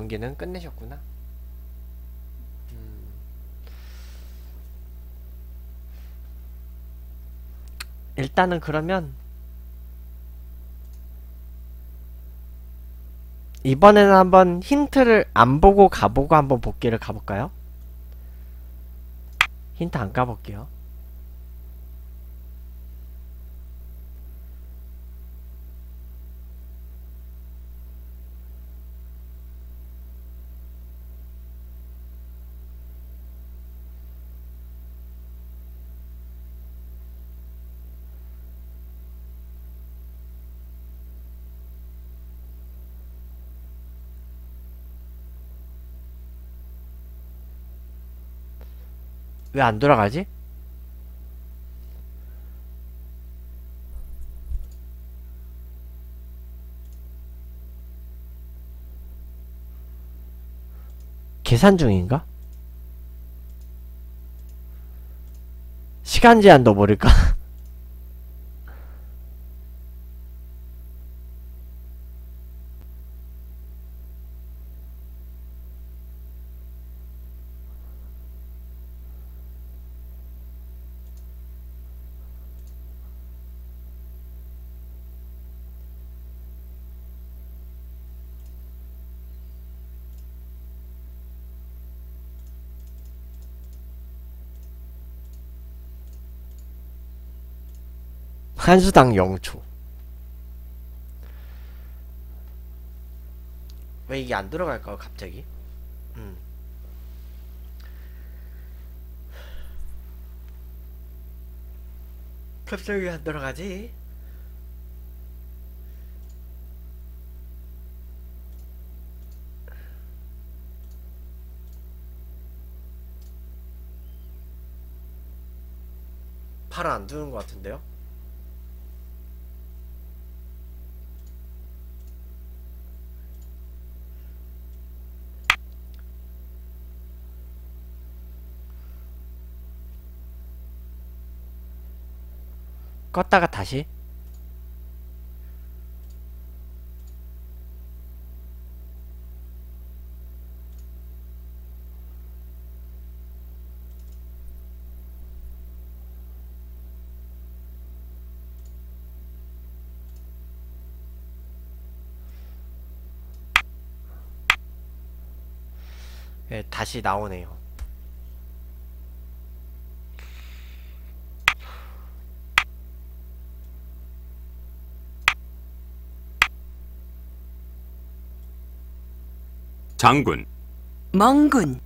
경기는 끝내셨구나. 일단은 그러면 이번에는 한번 힌트를 안 보고 가보고 한번 복귀를 가볼까요? 힌트 안 까볼게요. 왜 안 돌아가지? 계산 중인가? 시간 제한도 모를까? 한 수당 0초. 왜 이게 안 들어갈까 갑자기? 갑자기 왜 안 들어가지? 팔을 안 두는 것 같은데요? 껐다가 다시 네, 다시 나오네요. 장군, 멍군.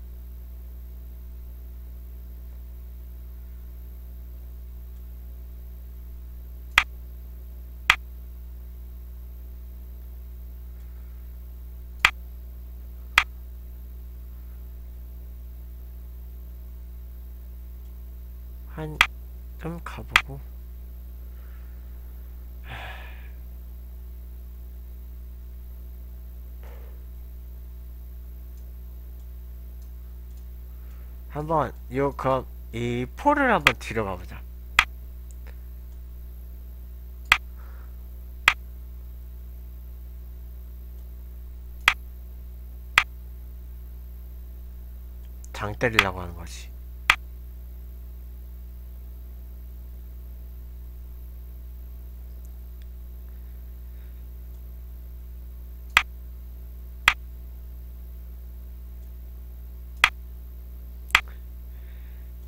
한좀 가보고. 한번 그럼 이 포를 한번 뒤로 가보자. 장 때리려고 하는 거지.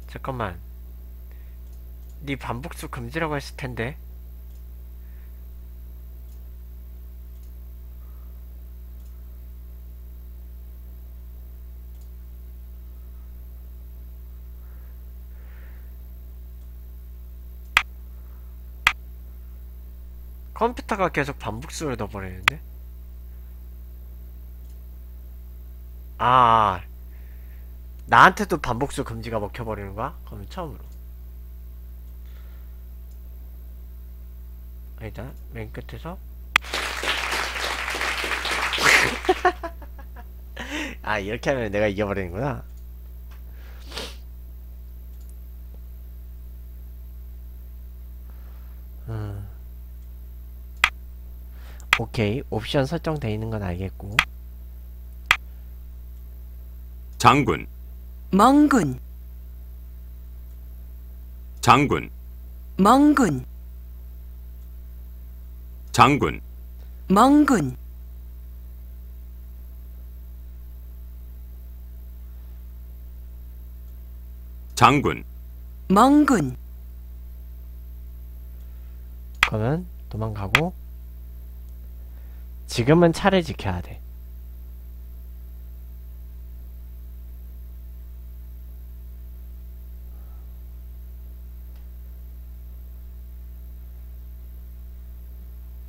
잠깐만, 네 반복수 금지라고 했을 텐데. 컴퓨터가 계속 반복수를 넣어버리는데? 나한테도 반복수 금지가 먹혀버리는 거야? 그럼 처음으로. 일단 맨 끝에서 이렇게 하면 내가 이겨버리는구나. 오케이, 옵션 설정돼 있는 건 알겠고. 장군, 멍군, 장군, 멍군, 장군, 멍군. 장군, 멍군. 그러면 도망가고 지금은 차를 지켜야 돼.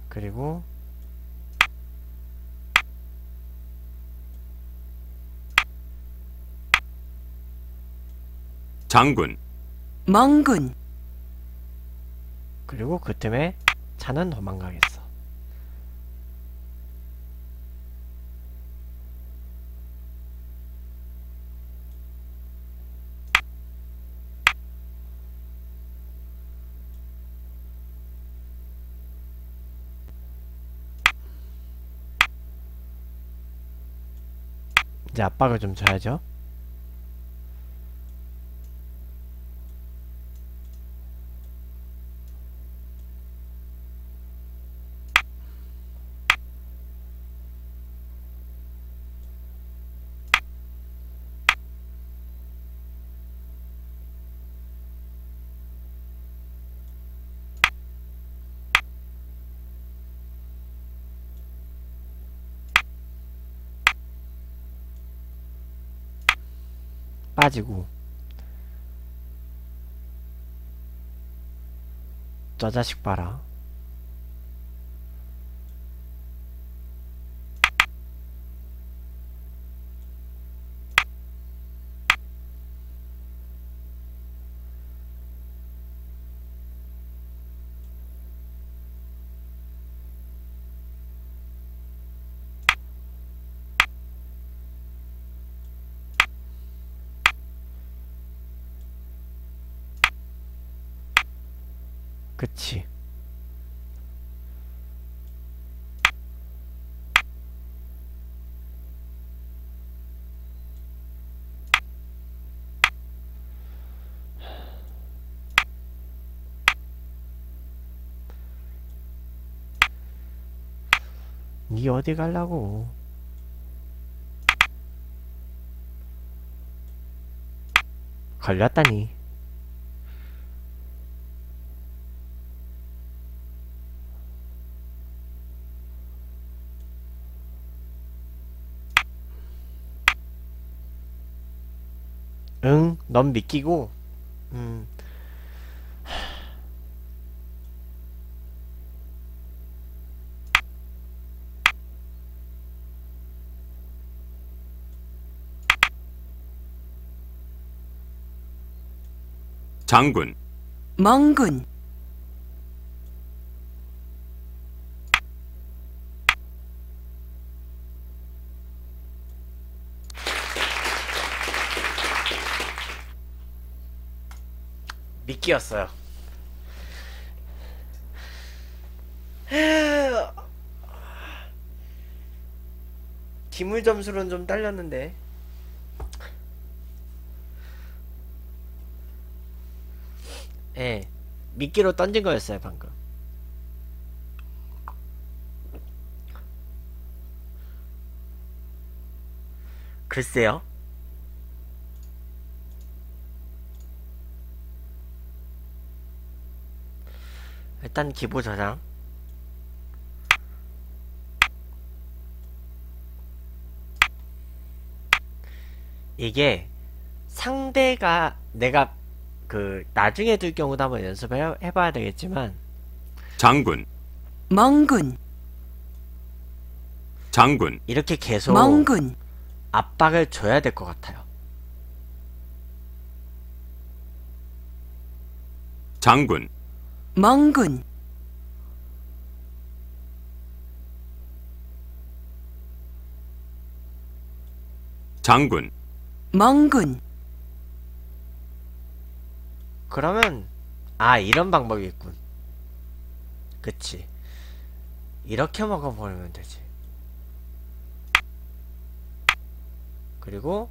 그리고 장군, 멍군. 그리고 그 틈에 차는 도망가겠어. 이제 압박을 좀 줘야죠. 빠지고 저 자식 봐라. 그치. 니 어디 가려고? 걸렸다니. 응, 넌 믿기고, 장군, 멍군, 미끼였어요. 기물 점수로는 좀 딸렸는데 예, 미끼로 던진 거였어요 방금. 글쎄요. 일단 기보 저장. 이게 상대가 내가 나중에 둘 경우도 한번 연습을 해봐야 되겠지만, 장군, 멍군, 장군, 이렇게 계속 멍군 압박을 줘야 될 것 같아요. 장군, 멍군. 장군, 멍군. 그러면 아, 이런 방법이 있군. 그치. 이렇게 먹어버리면 되지. 그리고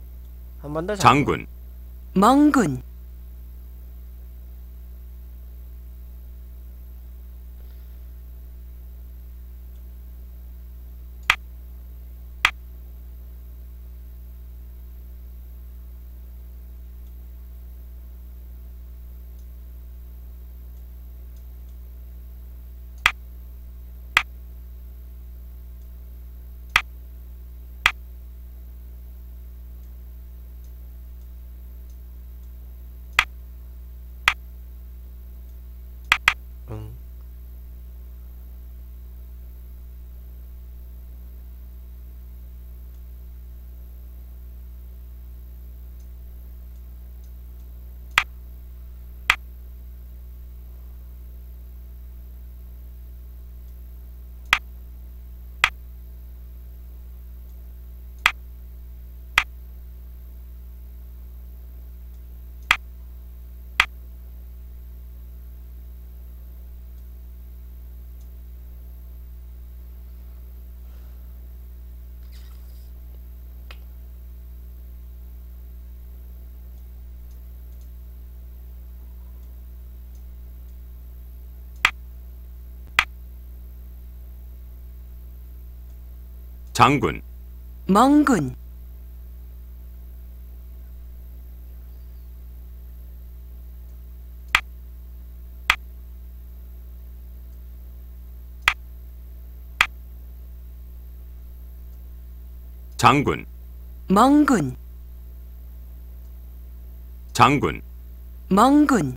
장군, 멍군, 장군, 멍군, 장군, 멍군, 장군, 멍군.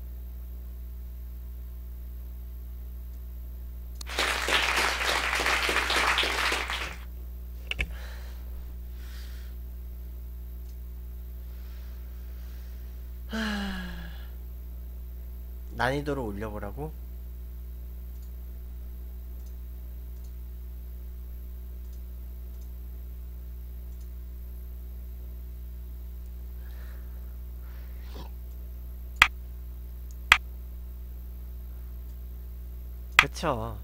난이도를 올려보라고? 그쵸.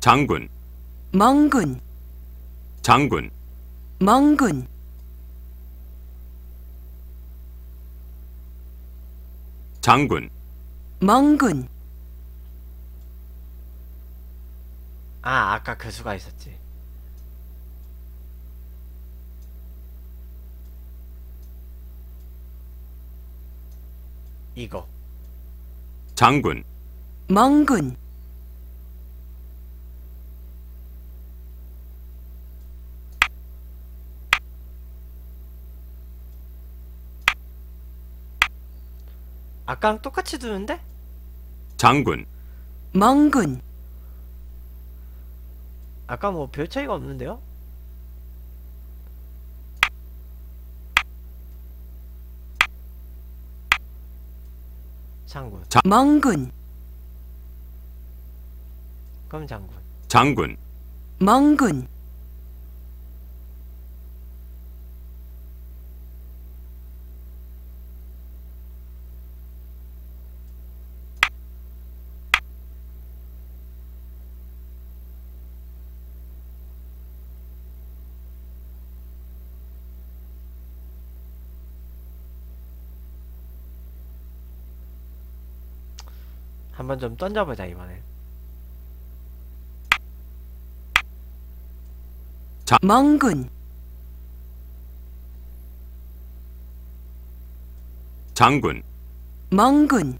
장군, 멍군, 장군, 멍군. 장군, 멍군. 아, 아까 그 수가 있었지. 이거. 장군, 멍군. 아까랑 똑같이 두는데? 장군, 멍군. 아까 뭐 별 차이가 없는데요? 장군, 멍군. 그럼 장군, 장군, 멍군. 한번 좀 던져보자 이번에. 멍군, 장군, 멍군,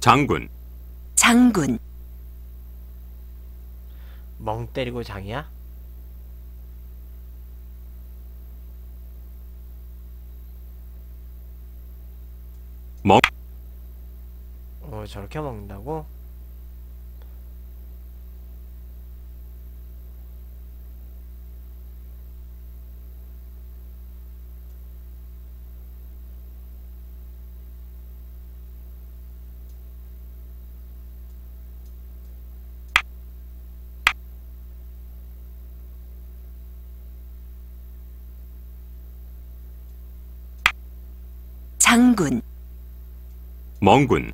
장군, 장군. 멍 때리고 장이야? 멍. 어, 저렇게 먹는다고? 장군, 멍군,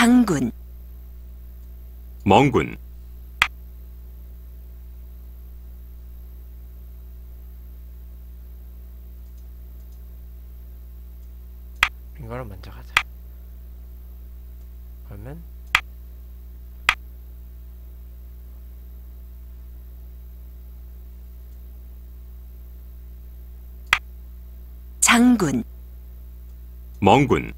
장군, 멍군, 이걸 먼저 가자. 그러면 장군, 멍군,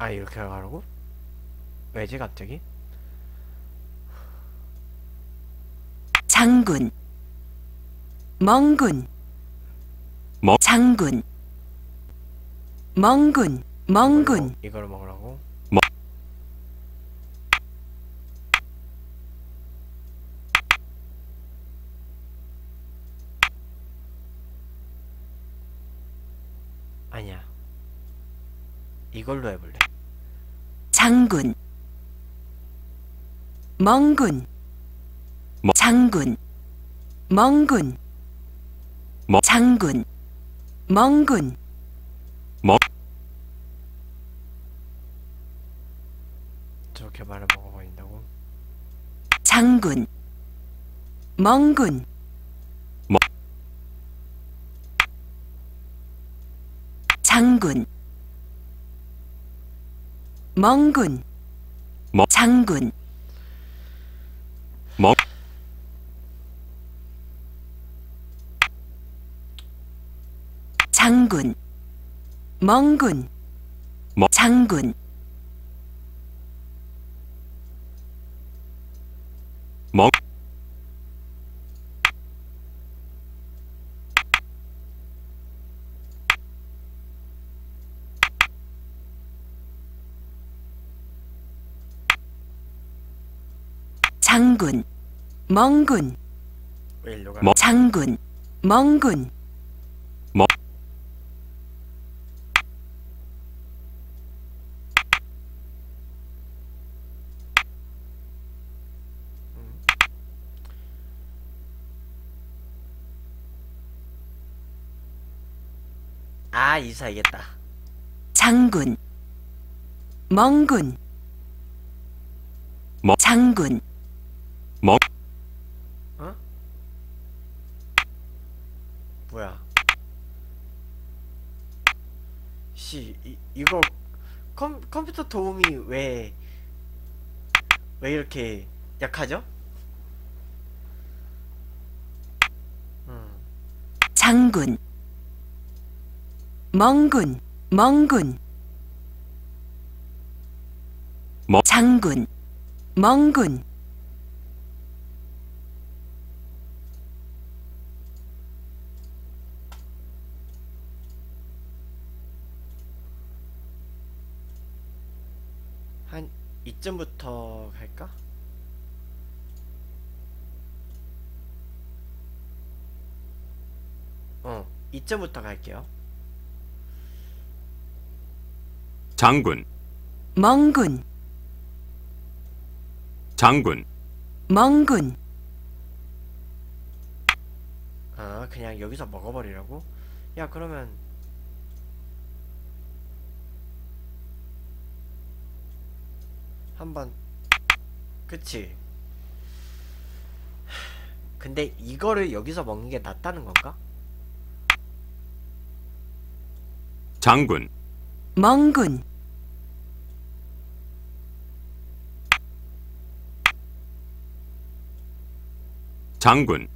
아 이렇게 하라고? 왜지 갑자기? 장군, 멍군, 장군, 멍군, 멍군. 이걸 먹으라고? 아니야. 이걸로 해볼래. 장군, 멍군, 장군, 멍군, 장군, 멍군. 저렇게 말을 먹어버린다고? 장군, 멍군. 장군, 멍군, 장군, 장군, 멍군, 장군, 장군, 멍군, 장군, 멍군, 아 이사하겠다. 장군, 멍군, 장군, 어? 뭐야? 이거 컴퓨터 도움이 왜 이렇게 약하죠? 장군, 멍군, 멍군, 장군, 멍군. 한 이쯤부터 갈까? 이쯤부터 갈게요. 장군, 멍군, 장군, 멍군. 아 그냥 여기서 먹어버리라고? 야 그러면 한번 그치. 근데 이거를 여기서 먹는 게 낫다는 건가? 장군, 멍군, 장군,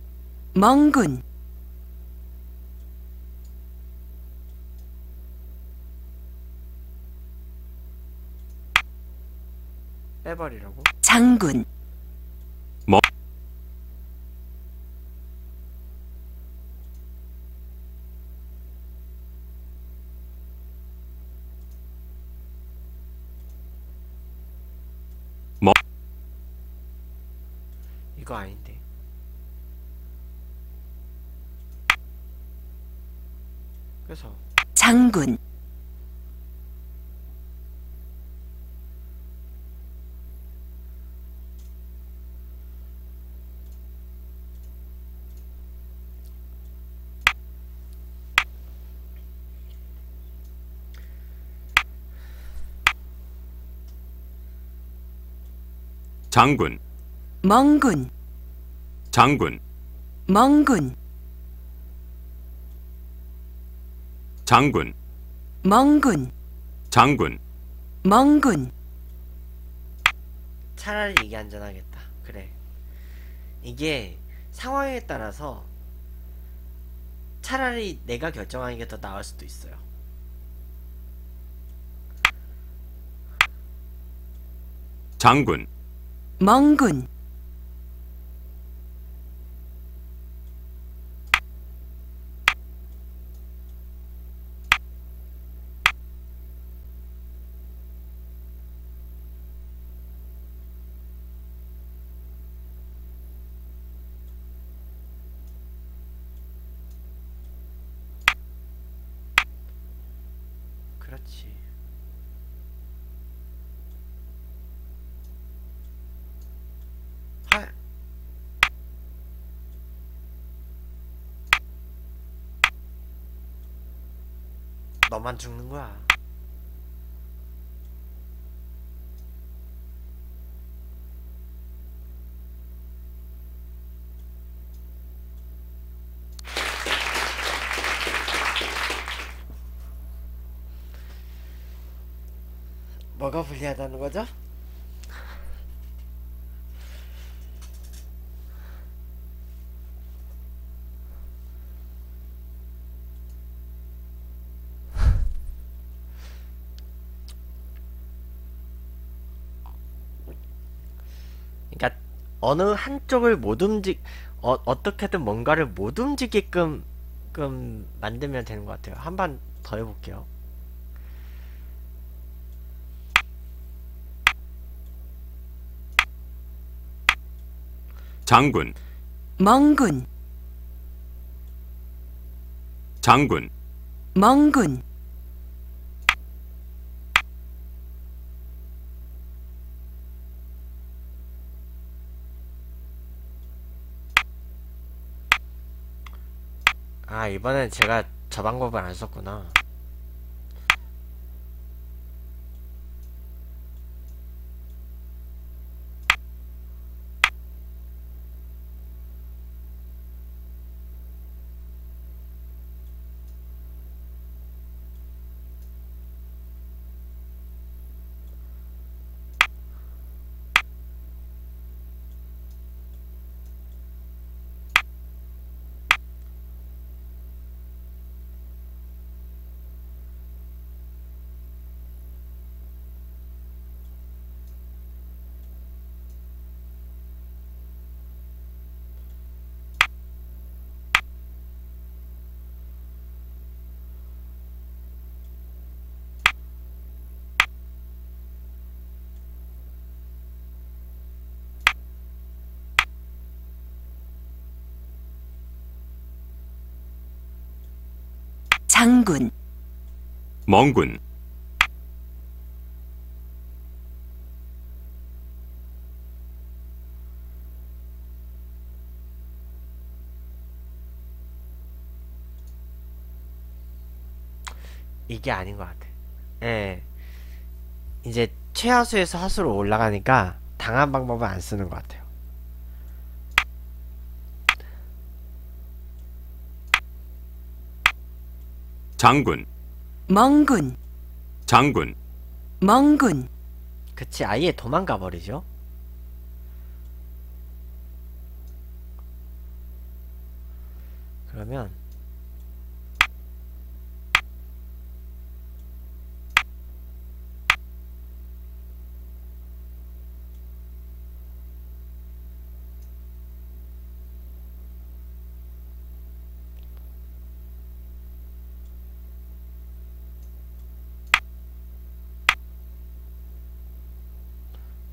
멍군. 빼버리라고? 장군, 이거 아닌데. 그래서 장군, 장군 멍군 장군 멍군 장군 멍군 장군 멍군 차라리 이게 안전하겠다. 그래, 이게 상황에 따라서 차라리 내가 결정하는 게 더 나을 수도 있어요. 장군 멍군 그렇지. 너만 죽는 거야. 뭐가 불리하다는 거죠? 그러니까 어느 한쪽을 못 어떻게든 뭔가를 못 움직이게끔 만들면 되는 것 같아요. 한 번 더 해볼게요. 장군 멍군 장군 멍군 아, 이번엔 제가 저 방법을 안 썼구나. 장군 멍군 이게 아닌 것 같아. 예, 이제 최하수에서 하수로 올라가니까 당한 방법은 안 쓰는 것 같아요. 장군 멍군 장군 멍군 그치, 아예 도망가버리죠. 그러면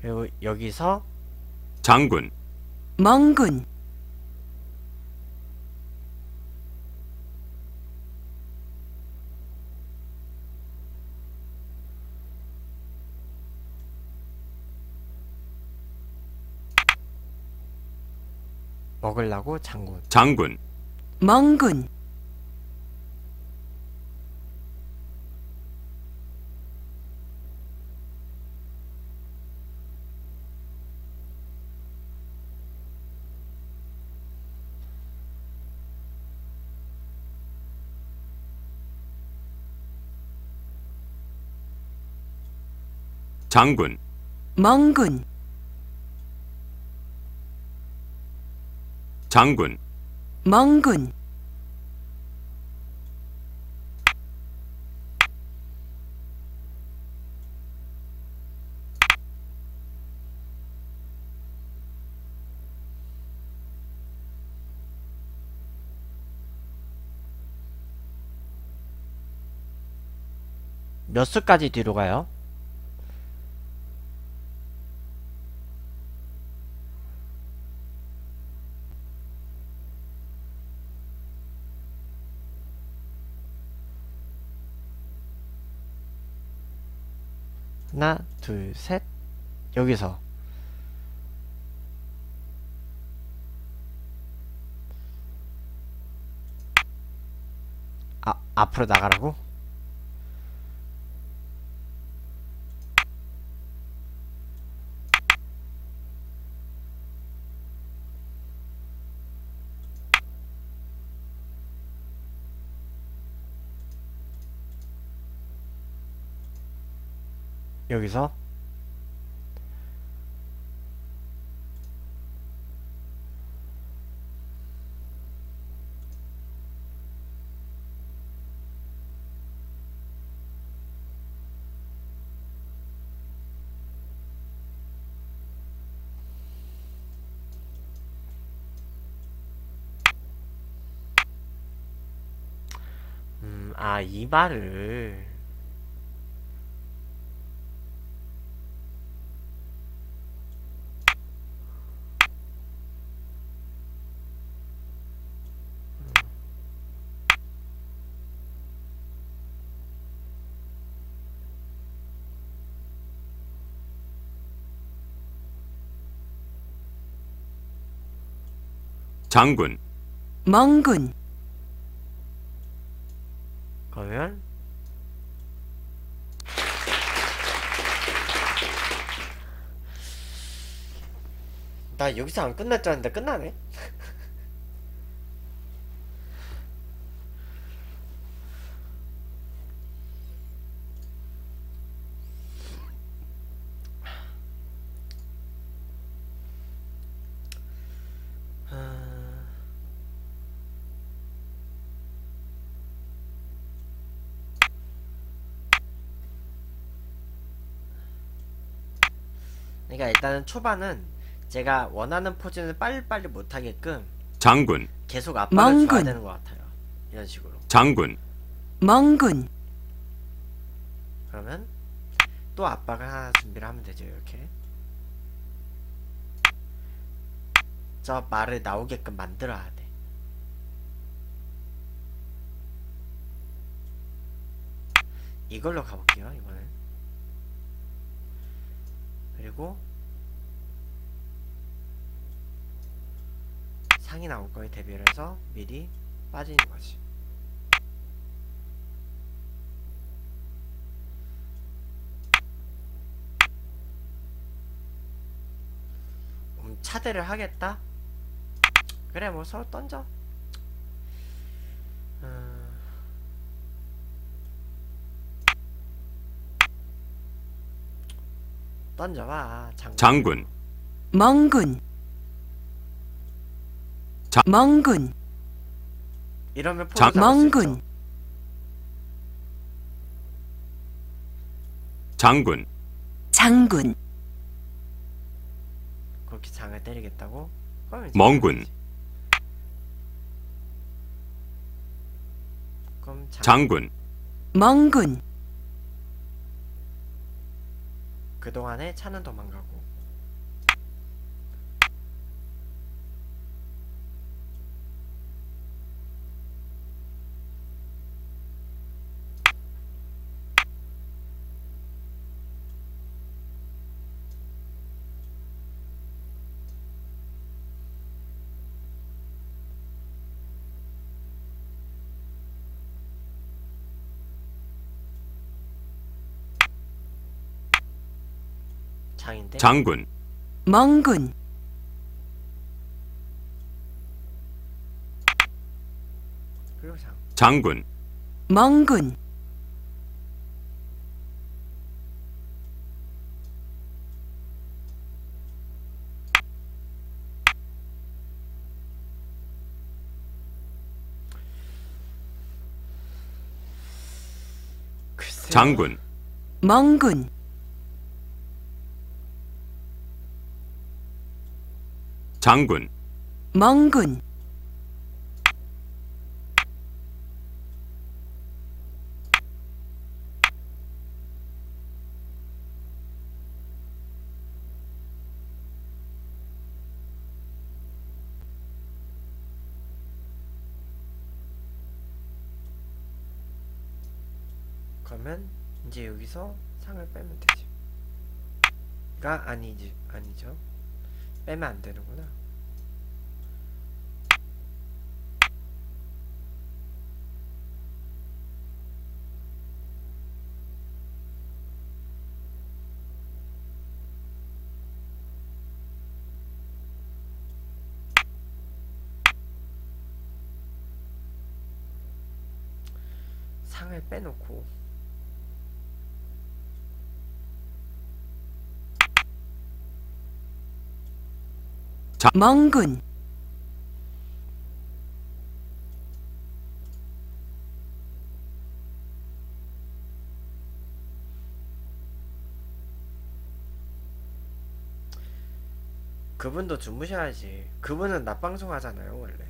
그리고 여기서 장군 멍군 먹으려고 장군 장군 멍군 장군, 멍군, 장군, 멍군. 몇 수까지 뒤로 가요? 하나, 둘, 셋. 여기서 앞으로 나가라고? 여기서 이 말을 장군, 멍군. 그러면 나 여기서 안 끝날 줄 알았는데 끝나네. 그러니까 일단은 초반은 제가 원하는 포즈는 빨리빨리 못하게끔 장군, 계속 압박을 줘야 되는 것 같아요. 이런 식으로 장군, 멍군. 그러면 또 압박을 하나 준비를 하면 되죠. 이렇게 저 말을 나오게끔 만들어야 돼. 이걸로 가볼게요 이번엔. 그리고 상이 나올 거에 대비를 해서 미리 빠지는 거지. 차대를 하겠다? 그래 뭐 서로 던져. 던져봐. 장군, 멍군, 멍군. 이러면 포즈 멍군. 장군, 장군. 그렇게 장을 때리겠다고? 멍군. 그럼 장군, 멍군. 그동안에 차는 도망가고. 장인데? 장군, 멍군. 장군, 멍군. 장군, 멍군. 장군, 멍군. 그러면 이제 여기서 상을 빼면 되지. 가 아니지, 아니죠. 빼면 안 되는구나. 상을 빼놓고. 멍군, 그분도 주무셔야지. 그분은 낮방송 하잖아요 원래.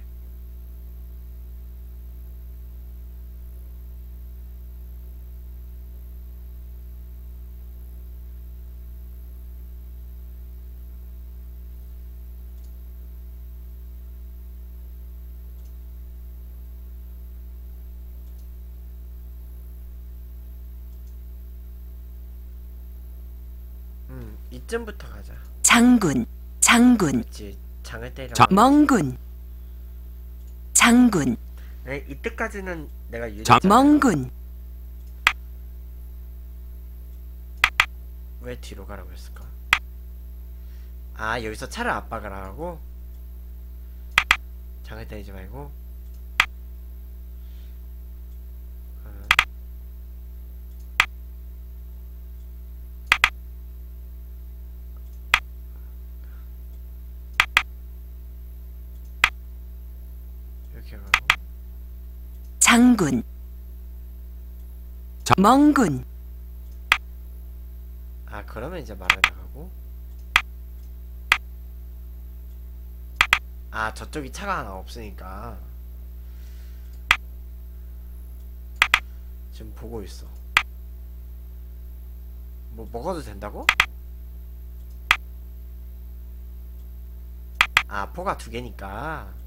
이쯤부터 가자. 장군, 장군. 그렇지, 장을 때려. 멍군, 장군. 네, 이때까지는 내가 유리했잖아. 멍군. 왜 뒤로 가라고 했을까? 아, 여기서 차를 압박을 하라고? 장을 때리지 말고. 장군, 멍군. 아, 그러면 이제 말을 나가고. 아, 저쪽이 차가 하나 없으니까 지금 보고 있어. 뭐 먹어도 된다고? 아, 포가 두 개니까.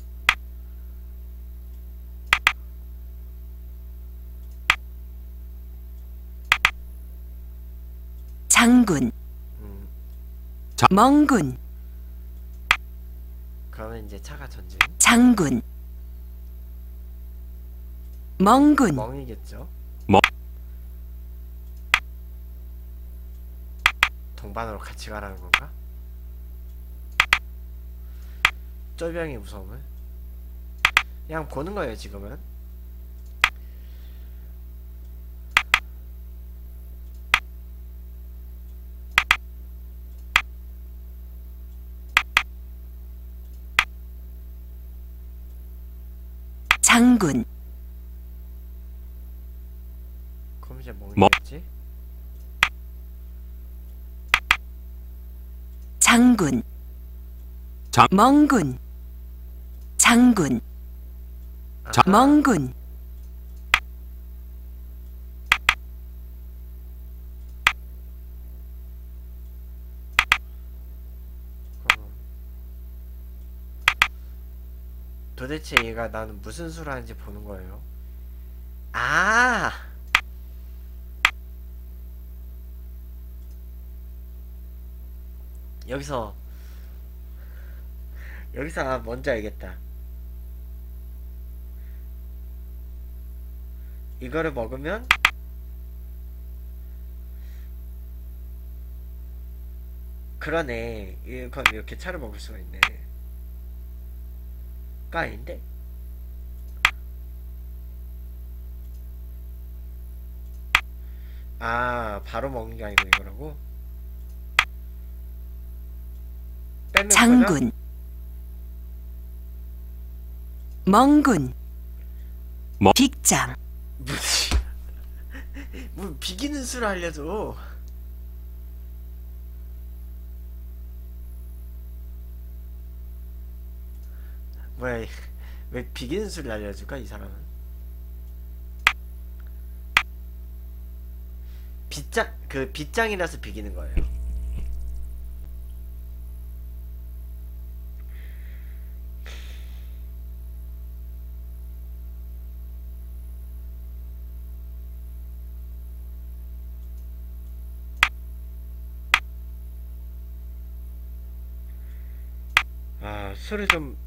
장군, 멍군. 그러면 이제 차가 전진. 장군, 멍군. 멍이겠죠? 멍. 동반으로 같이 가라는 건가? 쫄병이 무서움을 그냥 보는 거예요 지금은. 장군. 그럼 이제 멍이겠지? 장군, 멍군. 장군, 멍군. 도대체 얘가 나는 무슨 수를 하는지 보는 거예요. 아! 여기서 아, 뭔지 알겠다. 이거를 먹으면 그러네. 이건 이렇게 차를 먹을 수가 있네. 아닌데? 아, 바로 먹는 게 아니고 이거라고? 장군, 멍군, 빅장. 뭐 비기는 수를 알려줘. 뭐야, 왜 비기는 수를 알려줄까 이 사람은? 빗장, 그 빗장이라서 비기는 거예요. 아, 술을 좀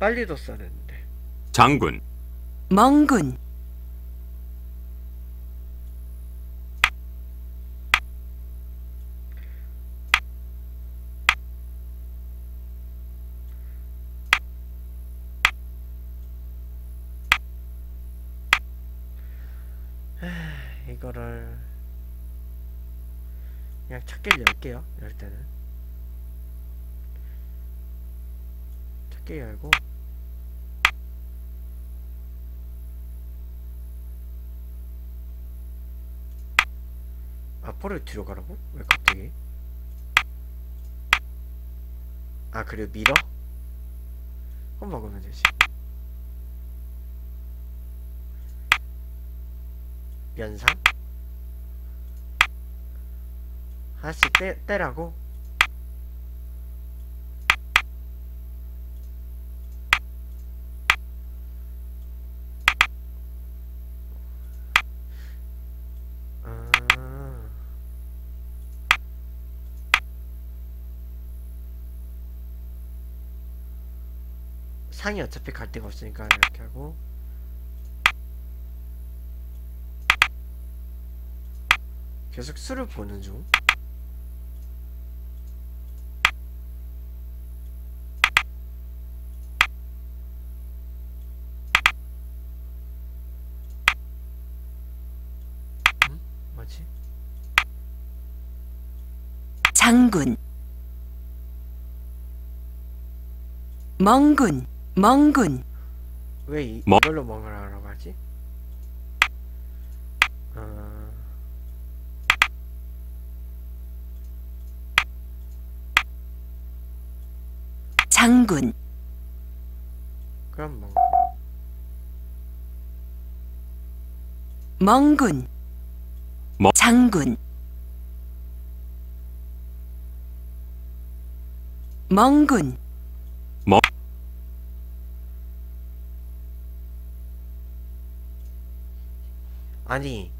빨리 뒀어야 했는데. 장군, 멍군. 이거를 그냥 찾기를 열게요. 열 때는 찾기 열고, 포를 뒤로 가라고? 왜 갑자기? 아, 그리고 밀어? 그럼 먹으면 되지. 면상? 하나씩 떼라고? 상이 어차피 갈 데가 없으니까 이렇게 하고, 계속 수를 보는 중. 뭐지? 장군, 멍군. 멍군. 왜 이걸로 멍하라고 하지? 장군. 그럼 멍군. 장군. 멍군. 아니,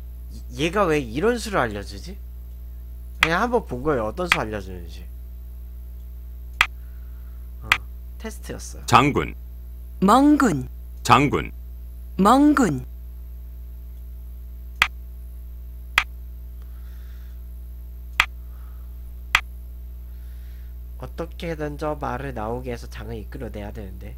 얘가 왜 이런 수를 알려주지? 그냥 한번 본 거예요. 어떤 수 알려주는지. 테스트였어요. 장군, 멍군. 장군, 멍군. 어떻게든 저 말을 나오게 해서 장을 이끌어내야 되는데.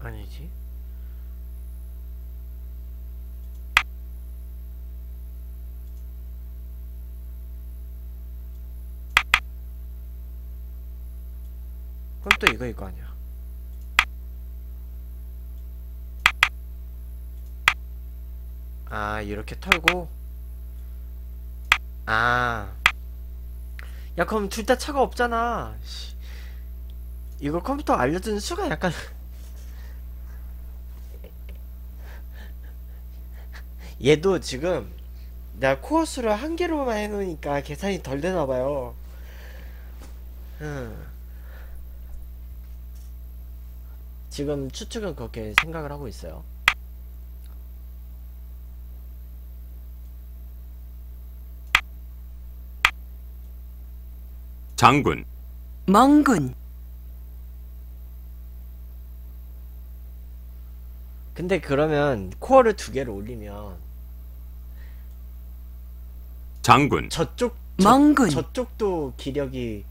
아니지. 그럼 또 이거 아니야. 아, 이렇게 털고. 아, 야, 그럼 둘 다 차가 없잖아. 이거 컴퓨터 알려주는 수가 약간 얘도 지금 내가 코어 수를 한 개로만 해놓으니까 계산이 덜 되나봐요. 지금 추측은 그렇게 생각을 하고 있어요. 장군, 멍군. 근데 그러면 코어를 두 개를 올리면 장군 망군 저쪽도 기력이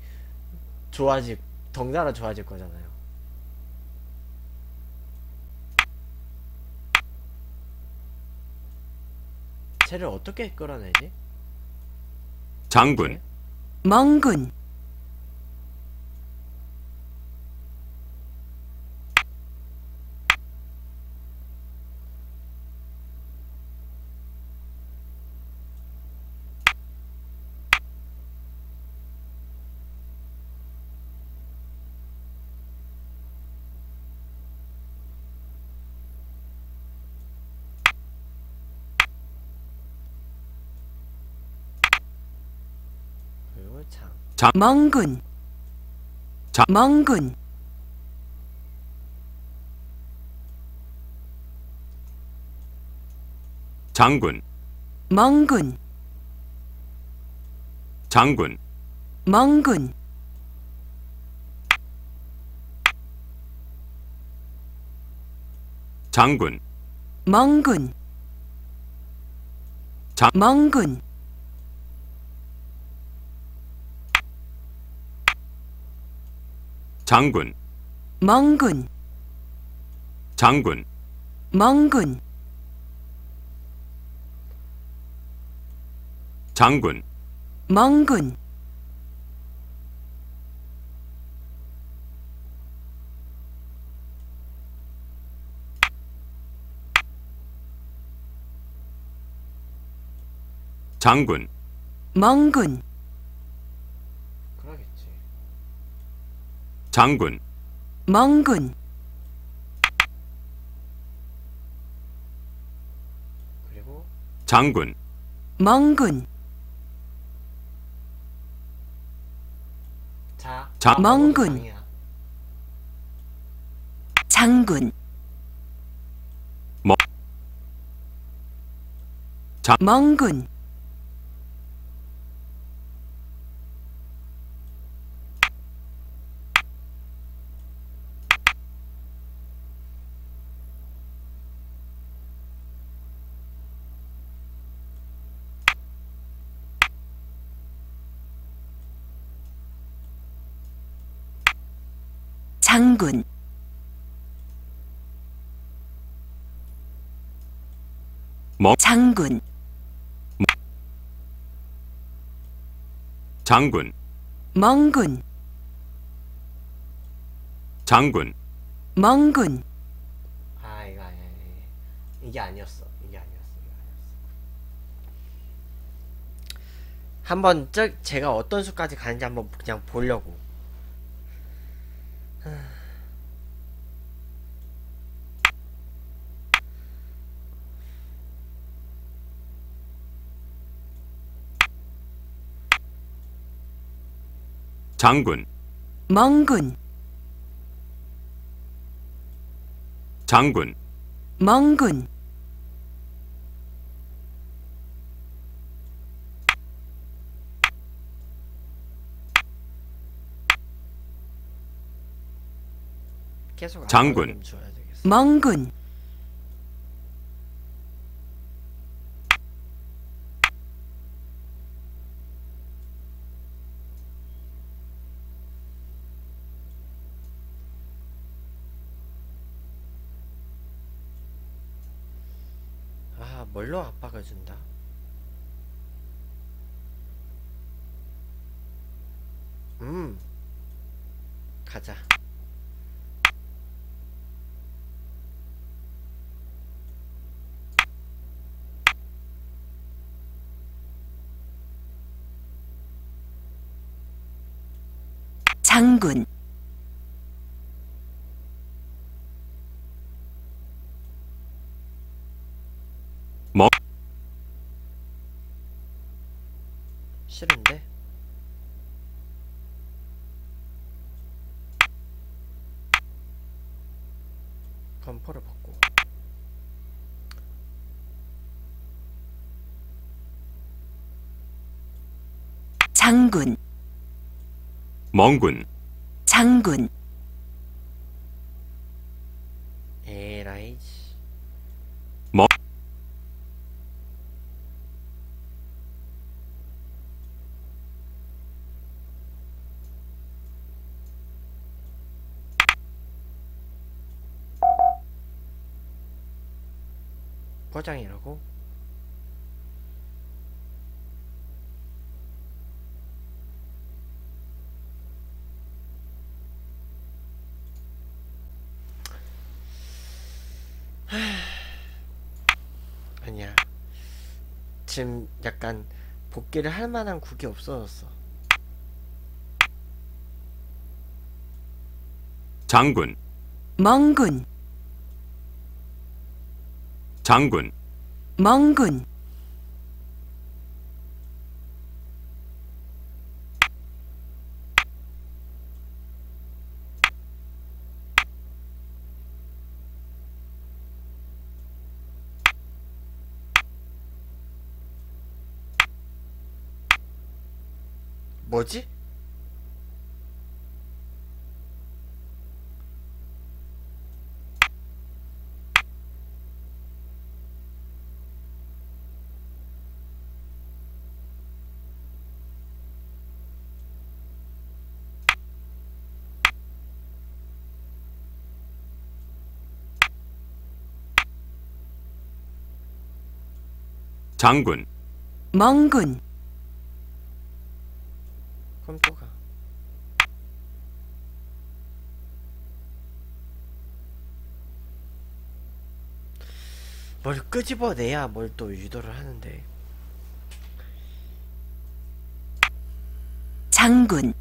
좋아질, 덩달아 좋아질 거잖아요. 쟤를 어떻게 끌어내지? 장군 망군 멍군 멍군 장군 멍군 장군 멍군 장군 멍군 멍군 장군 멍군 장군 멍군 장군 멍군 장군 멍군 장군 멍군 그리고 장군 멍군 멍군 장군 멍군 장군 장군 장군 멍군 장군 멍군 아 이거 아니야 이게 아니었어. 한번 제가 어떤 수까지 가는지 한번 그냥 보려고. 장군 멍군 장군 멍군 장군 멍군 아 뭘로 압박을 준다. 가자. 장군 싫은데? 건포를 받고 장군 멍군 장군 에라이지 포장이라고? 아니야. 지금 약간 복귀를 할 만한 국이 없어졌어. 장군, 멍군, 장군, 멍군. 뭐지? 장군, 멍군. 그럼 또 가. 뭘 끄집어내야 뭘 또 유도를 하는데. 장군,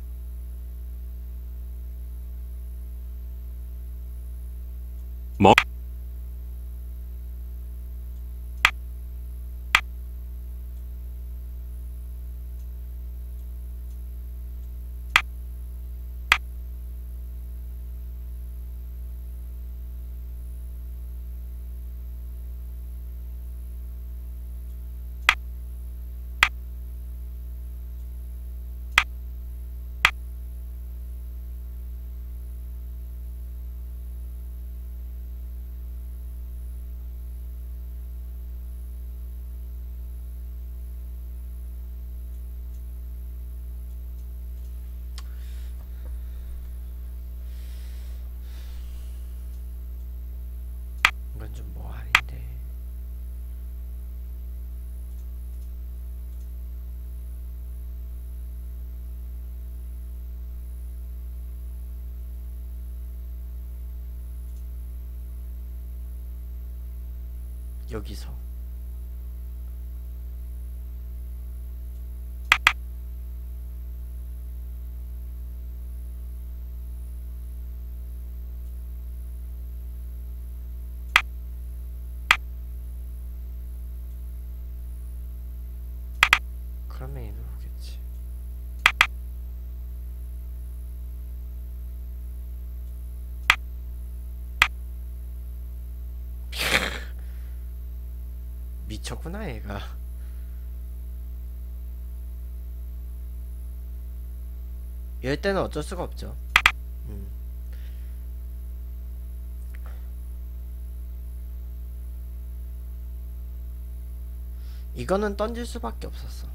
멍. 여기서 그러면 얘는 오겠지. 미쳤구나 얘가. 이럴 때는 어쩔 수가 없죠. 이거는 던질 수밖에 없었어.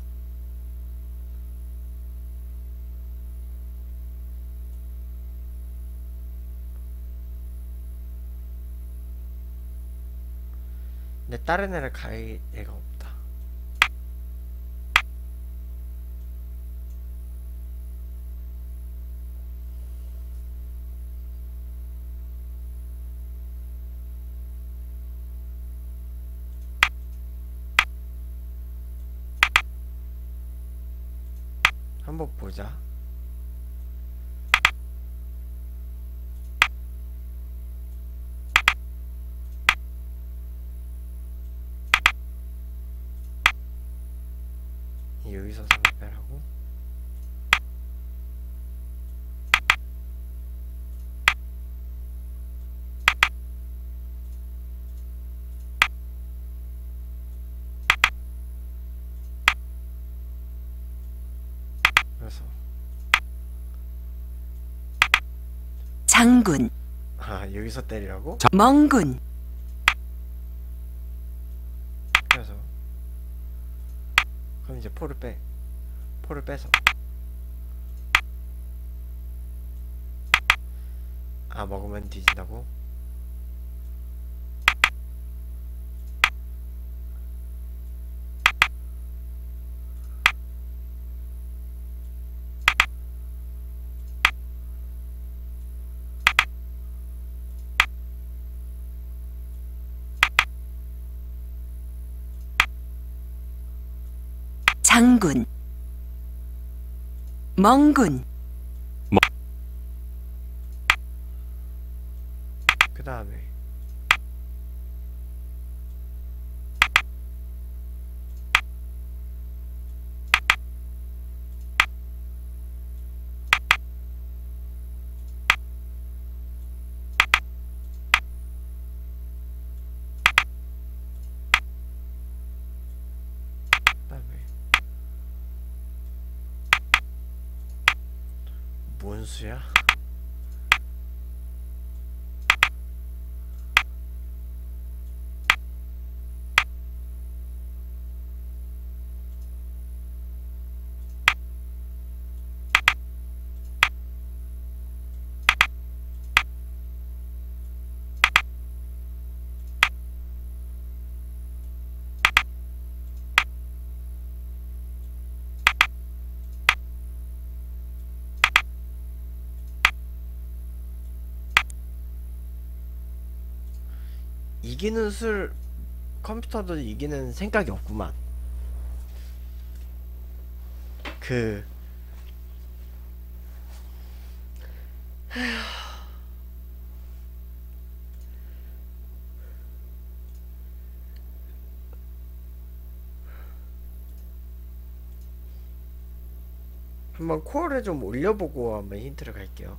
근데 다른 애를 갈 애가 없다. 한번 보자. 여기서 상대를 하고 그래서 장군. 아, 여기서 때리라고? 멍군. 그래서 이제 포를 빼. 포를 빼서. 아, 먹으면 뒤진다고? 장군, 멍군. 그 다음에 뭔 수야? 이기는 술 컴퓨터도 이기는 생각이 없구만. 그 한번 코어를 좀 올려보고 한번 힌트를 갈게요.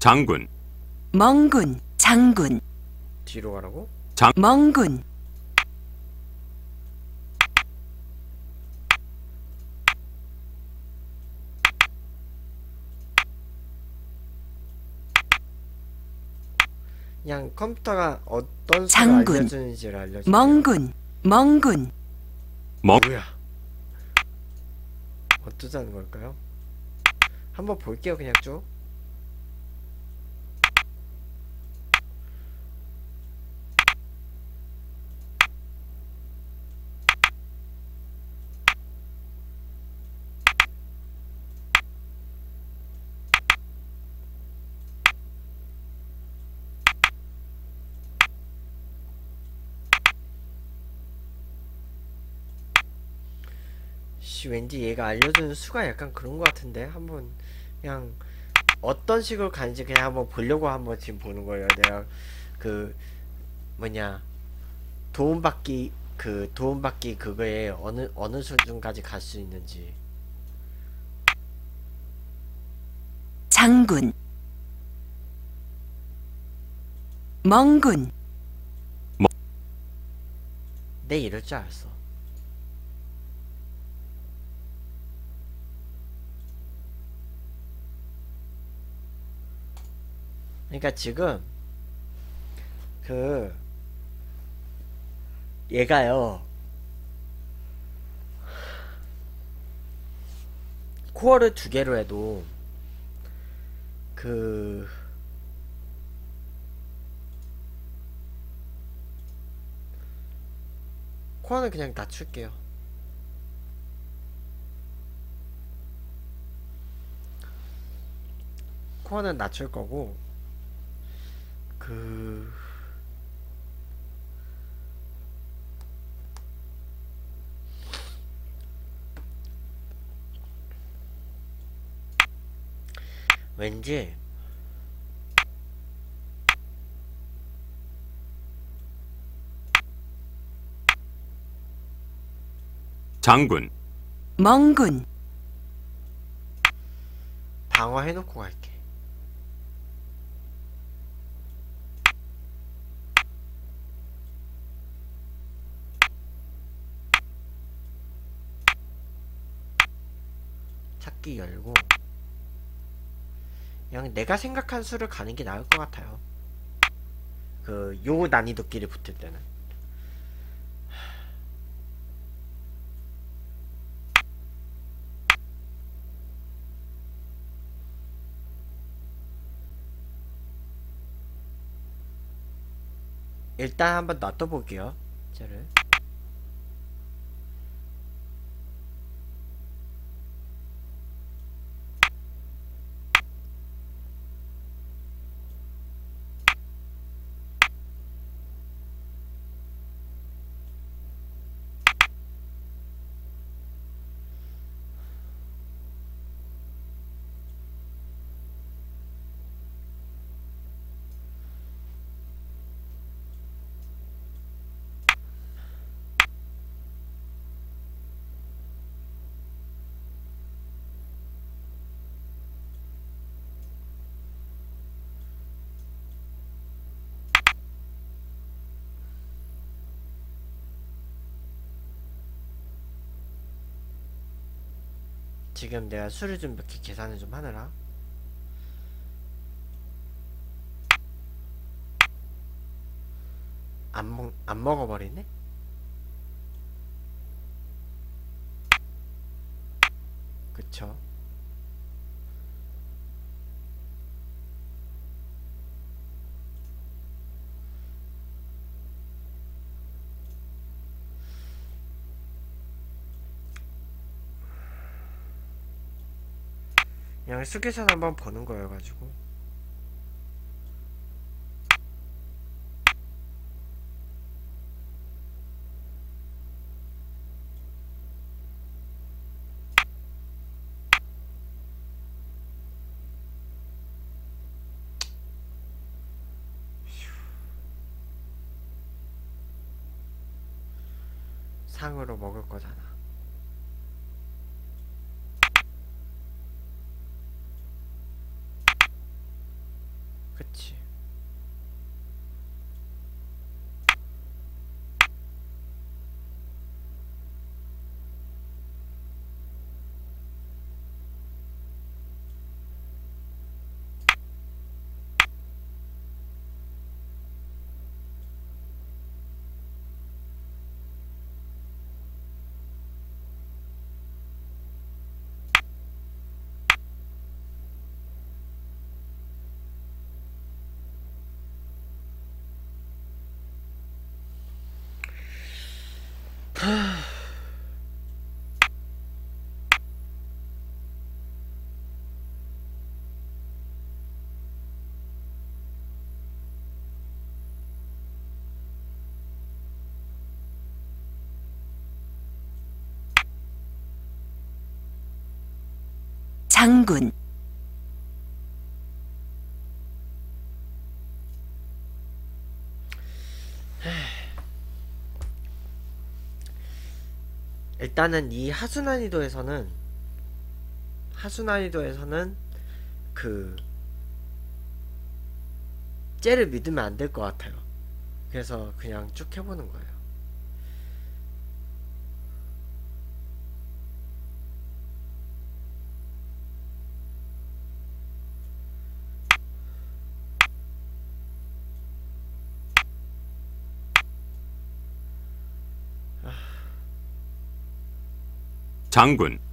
장군, 멍군, 장군. 뒤로 가라고? 장, 멍군. 그냥 컴퓨터가 어떤 장군, 수를 알려주는지를 알려주세요. 멍군, 멍군. 뭐야? 어쩌자는 걸까요? 한번 볼게요, 그냥 쭉. 왠지 얘가 알려주는 수가 약간 그런 것 같은데, 한번 그냥 어떤 식으로 가는지 그냥 한번 보려고 한번 지금 보는 거예요. 내가 그 뭐냐 도움받기, 그 도움받기 그거에 어느 수준까지 갈 수 있는지. 장군, 멍군. 내 이럴 줄 알았어. 그러니까 지금 그 얘가요 코어를 두 개로 해도 그 코어는 그냥 낮출게요. 코어는 낮출 거고 그 왠지 장군, 멍군 방어해놓고 갈게. 찾기 열고 그냥 내가 생각한 수를 가는 게 나을 것 같아요. 그 요 난이도끼리 붙을 때는 일단 한번 놔둬볼게요. 쟤를 지금 내가 수를 좀 몇 개 계산을 좀 하느라. 안 먹어버리네? 그쵸. 그냥 수계산 한번 보는 거여가지고. 상으로 먹을 거잖아. 그치. 장군. 일단은 이 하수 난이도에서는 그 쟤를 믿으면 안 될 것 같아요. 그래서 그냥 쭉 해보는 거예요. 장군.